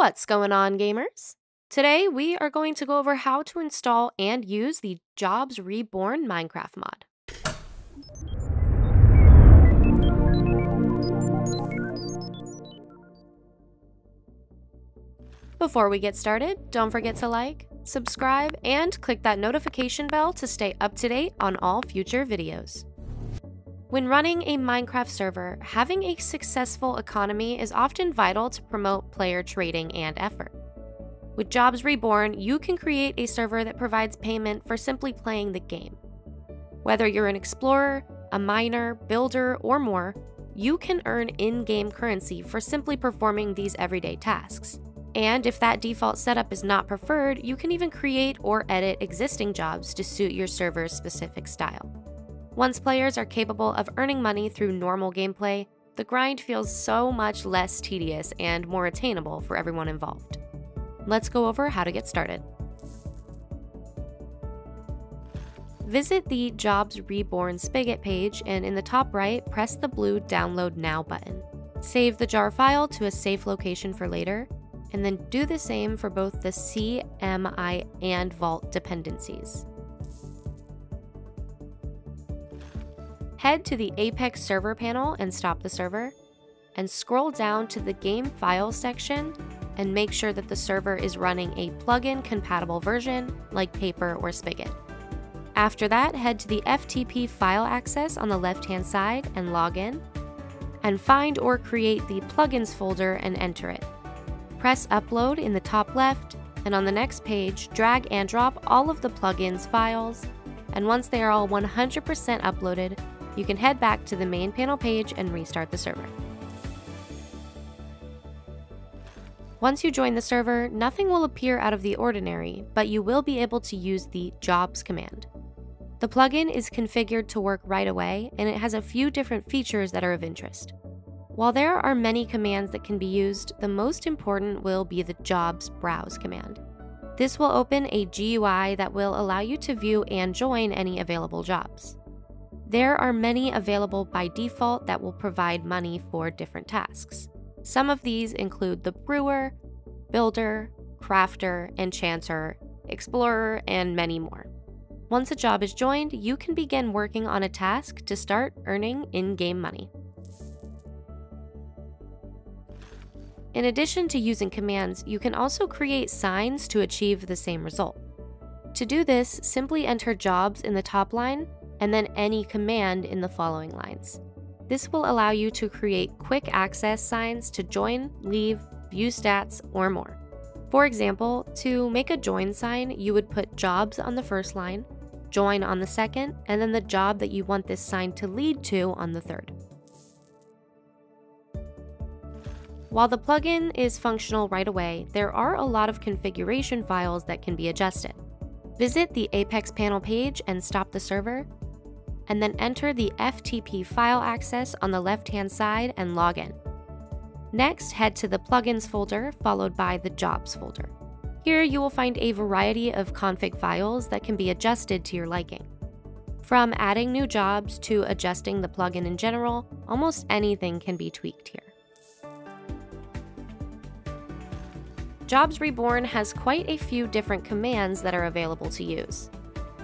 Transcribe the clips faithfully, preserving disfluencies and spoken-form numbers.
What's going on, gamers? Today we are going to go over how to install and use the Jobs Reborn Minecraft mod. Before we get started, don't forget to like, subscribe, and click that notification bell to stay up to date on all future videos. When running a Minecraft server, having a successful economy is often vital to promote player trading and effort. With Jobs Reborn, you can create a server that provides payment for simply playing the game. Whether you're an explorer, a miner, builder, or more, you can earn in-game currency for simply performing these everyday tasks. And if that default setup is not preferred, you can even create or edit existing jobs to suit your server's specific style. Once players are capable of earning money through normal gameplay, the grind feels so much less tedious and more attainable for everyone involved. Let's go over how to get started. Visit the Jobs Reborn Spigot page and in the top right, press the blue Download Now button. Save the jar file to a safe location for later, and then do the same for both the C M I and Vault dependencies. Head to the Apex server panel and stop the server, and scroll down to the game file section and make sure that the server is running a plugin compatible version like Paper or Spigot. After that, head to the F T P file access on the left-hand side and log in, and find or create the plugins folder and enter it. Press upload in the top left, and on the next page, drag and drop all of the plugins files, and once they are all one hundred percent uploaded, you can head back to the main panel page and restart the server. Once you join the server, nothing will appear out of the ordinary, but you will be able to use the jobs command. The plugin is configured to work right away, and it has a few different features that are of interest. While there are many commands that can be used, the most important will be the jobs browse command. This will open a G U I that will allow you to view and join any available jobs. There are many available by default that will provide money for different tasks. Some of these include the brewer, builder, crafter, enchanter, explorer, and many more. Once a job is joined, you can begin working on a task to start earning in-game money. In addition to using commands, you can also create signs to achieve the same result. To do this, simply enter jobs in the top line and then any command in the following lines. This will allow you to create quick access signs to join, leave, view stats, or more. For example, to make a join sign, you would put jobs on the first line, join on the second, and then the job that you want this sign to lead to on the third. While the plugin is functional right away, there are a lot of configuration files that can be adjusted. Visit the Apex panel page and stop the server, and then enter the F T P file access on the left-hand side and log in. Next, head to the plugins folder, followed by the jobs folder. Here you will find a variety of config files that can be adjusted to your liking. From adding new jobs to adjusting the plugin in general, almost anything can be tweaked here. Jobs Reborn has quite a few different commands that are available to use.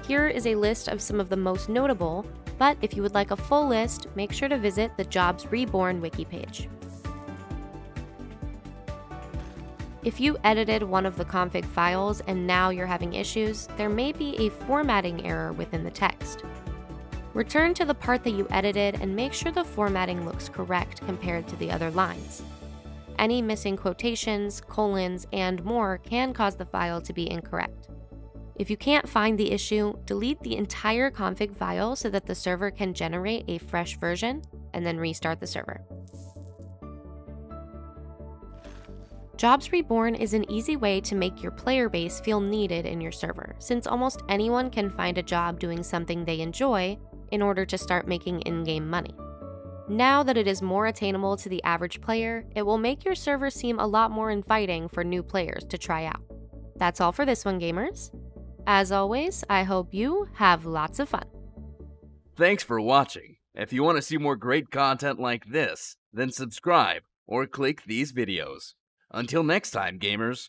Here is a list of some of the most notable, but if you would like a full list, make sure to visit the Jobs Reborn wiki page. If you edited one of the config files and now you're having issues, there may be a formatting error within the text. Return to the part that you edited and make sure the formatting looks correct compared to the other lines. Any missing quotations, colons, and more can cause the file to be incorrect. If you can't find the issue, delete the entire config file so that the server can generate a fresh version and then restart the server. Jobs Reborn is an easy way to make your player base feel needed in your server, since almost anyone can find a job doing something they enjoy in order to start making in-game money. Now that it is more attainable to the average player, it will make your server seem a lot more inviting for new players to try out. That's all for this one, gamers. As always, I hope you have lots of fun. Thanks for watching. If you want to see more great content like this, then subscribe or click these videos. Until next time, gamers.